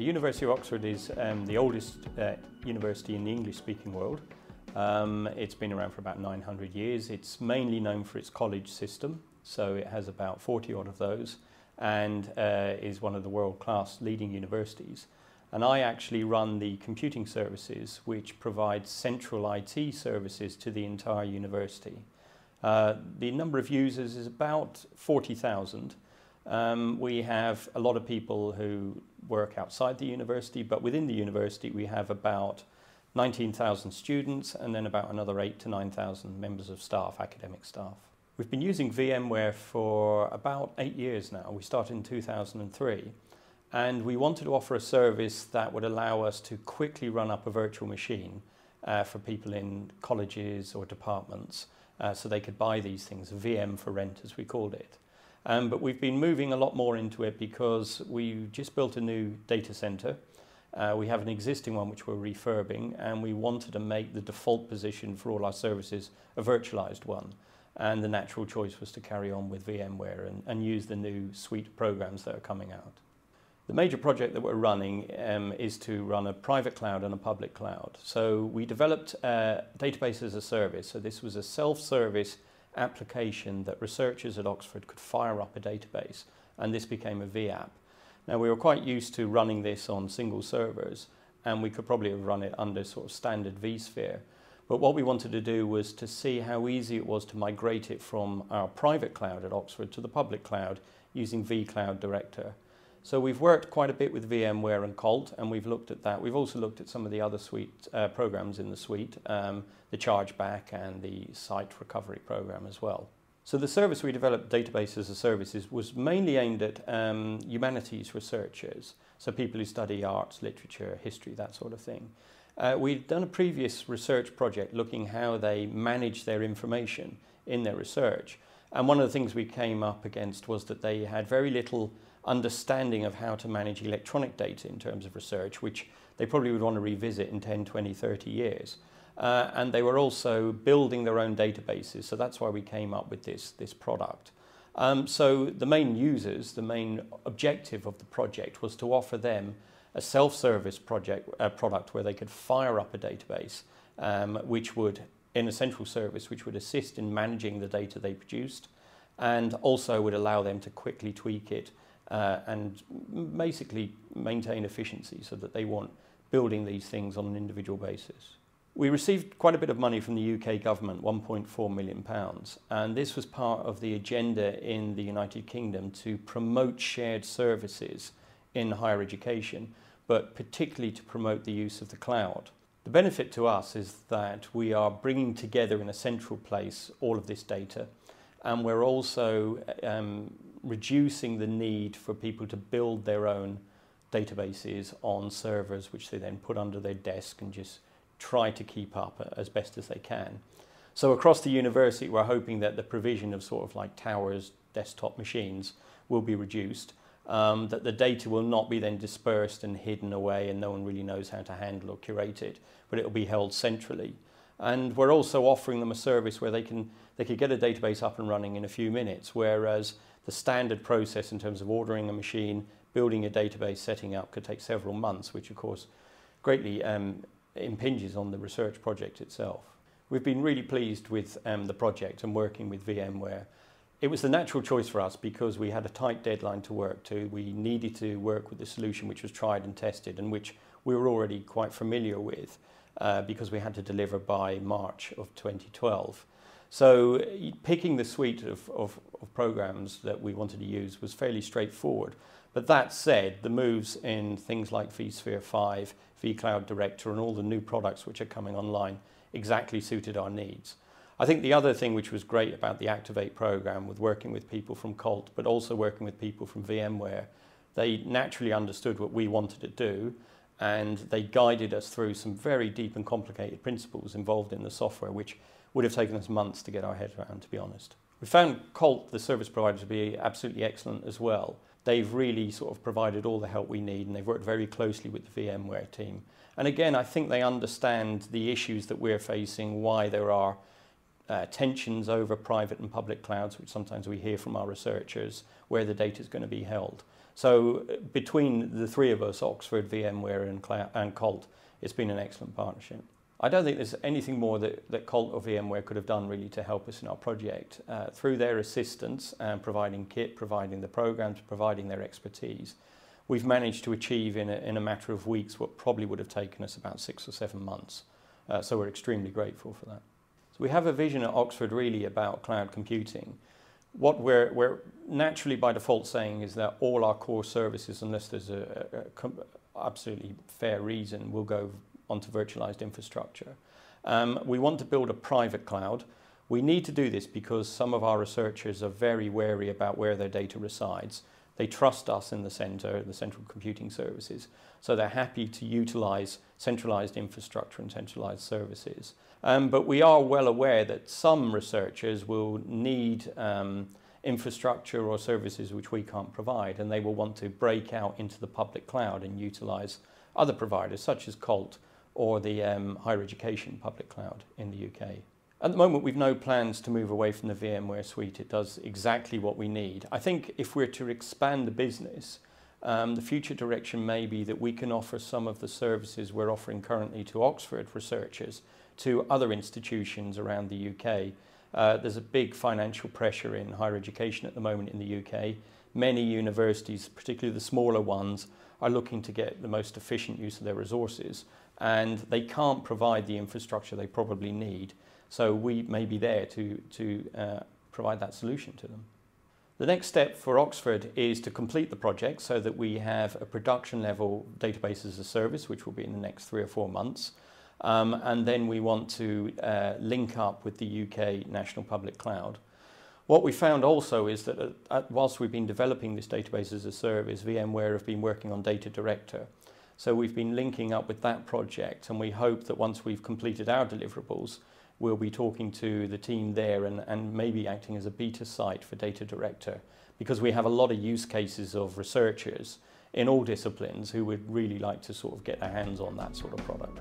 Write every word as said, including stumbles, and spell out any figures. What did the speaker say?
the University of Oxford is um, the oldest uh, university in the English-speaking world. Um, it's been around for about nine hundred years. It's mainly known for its college system, so it has about forty odd of those, and uh, is one of the world-class leading universities. And I actually run the computing services, which provides central I T services to the entire university. Uh, the number of users is about forty thousand. Um, we have a lot of people who work outside the university, but within the university we have about nineteen thousand students and then about another eight to nine thousand members of staff, academic staff. We've been using VMware for about eight years now. We started in two thousand three, and we wanted to offer a service that would allow us to quickly run up a virtual machine uh, for people in colleges or departments, uh, so they could buy these things, V M for rent as we called it. Um, but we've been moving a lot more into it because we just built a new data center. Uh, we have an existing one which we're refurbing, and we wanted to make the default position for all our services a virtualized one. And the natural choice was to carry on with VMware and, and use the new suite of programs that are coming out. The major project that we're running um, is to run a private cloud and a public cloud. So we developed uh, database as a service. So this was a self-service application that researchers at Oxford could fire up a database, and this became a vApp. Now, we were quite used to running this on single servers, and we could probably have run it under sort of standard vSphere. But what we wanted to do was to see how easy it was to migrate it from our private cloud at Oxford to the public cloud using vCloud Director. So we've worked quite a bit with VMware and Colt, and we've looked at that. We've also looked at some of the other suite uh, programs in the suite, um, the chargeback and the site recovery program as well. So the service we developed, Database as a Service, was mainly aimed at um, humanities researchers, so people who study arts, literature, history, that sort of thing. Uh, we'd done a previous research project looking how they manage their information in their research, and one of the things we came up against was that they had very little understanding of how to manage electronic data in terms of research, which they probably would want to revisit in ten, twenty, thirty years. Uh, and they were also building their own databases, so that's why we came up with this, this product. Um, so the main users, the main objective of the project was to offer them a self-service project, uh, product where they could fire up a database, um, which would, in a central service, which would assist in managing the data they produced, and also would allow them to quickly tweak it Uh, and basically maintain efficiency so that they weren't building these things on an individual basis. We received quite a bit of money from the U K government, one point four million pounds, and this was part of the agenda in the United Kingdom to promote shared services in higher education, but particularly to promote the use of the cloud. The benefit to us is that we are bringing together in a central place all of this data, and we're also um, reducing the need for people to build their own databases on servers, which they then put under their desk and just try to keep up as best as they can. So across the university, we're hoping that the provision of sort of like towers, desktop machines will be reduced, um, that the data will not be then dispersed and hidden away and no one really knows how to handle or curate it, but it will be held centrally. And we're also offering them a service where they can they could get a database up and running in a few minutes, whereas the standard process in terms of ordering a machine, building a database, setting up could take several months, which of course greatly um, impinges on the research project itself. We've been really pleased with um, the project and working with VMware. It was the natural choice for us because we had a tight deadline to work to. We needed to work with the solution which was tried and tested and which we were already quite familiar with, uh, because we had to deliver by March of twenty twelve. So picking the suite of, of, of programs that we wanted to use was fairly straightforward. But that said, the moves in things like vSphere five, vCloud Director, and all the new products which are coming online exactly suited our needs. I think the other thing which was great about the Activate program was working with people from Colt, but also working with people from VMware. They naturally understood what we wanted to do, and they guided us through some very deep and complicated principles involved in the software, which would have taken us months to get our heads around, to be honest. We found Colt, the service provider, to be absolutely excellent as well. They've really sort of provided all the help we need, and they've worked very closely with the VMware team. And again, I think they understand the issues that we're facing, why there are uh, tensions over private and public clouds, which sometimes we hear from our researchers, where the data is going to be held. So between the three of us, Oxford, VMware and, Cloud, and Colt, it's been an excellent partnership. I don't think there's anything more that, that Colt or VMware could have done really to help us in our project. Uh, through their assistance and providing kit, providing the programs, providing their expertise, we've managed to achieve in a, in a matter of weeks what probably would have taken us about six or seven months. Uh, so we're extremely grateful for that. So we have a vision at Oxford really about cloud computing. What we're, we're naturally by default saying is that all our core services, unless there's a, a, a absolutely fair reason, will go onto virtualized infrastructure. Um, we want to build a private cloud. We need to do this because some of our researchers are very wary about where their data resides. They trust us in the center, the central computing services, so they're happy to utilize centralized infrastructure and centralized services. Um, but we are well aware that some researchers will need um, infrastructure or services which we can't provide, and they will want to break out into the public cloud and utilize other providers such as Colt, or the um, higher education public cloud in the U K. At the moment, we've no plans to move away from the VMware suite. It does exactly what we need. I think if we're to expand the business, um, the future direction may be that we can offer some of the services we're offering currently to Oxford researchers to other institutions around the U K. Uh, there's a big financial pressure in higher education at the moment in the U K. Many universities, particularly the smaller ones, are looking to get the most efficient use of their resources, and they can't provide the infrastructure they probably need. So we may be there to, to uh, provide that solution to them. The next step for Oxford is to complete the project so that we have a production level database as a service, which will be in the next three or four months. Um, and then we want to uh, link up with the U K National Public Cloud. What we found also is that uh, whilst we've been developing this database as a service, VMware have been working on Data Director. So we've been linking up with that project, and we hope that once we've completed our deliverables, we'll be talking to the team there and, and maybe acting as a beta site for Data Director, because we have a lot of use cases of researchers in all disciplines who would really like to sort of get their hands on that sort of product.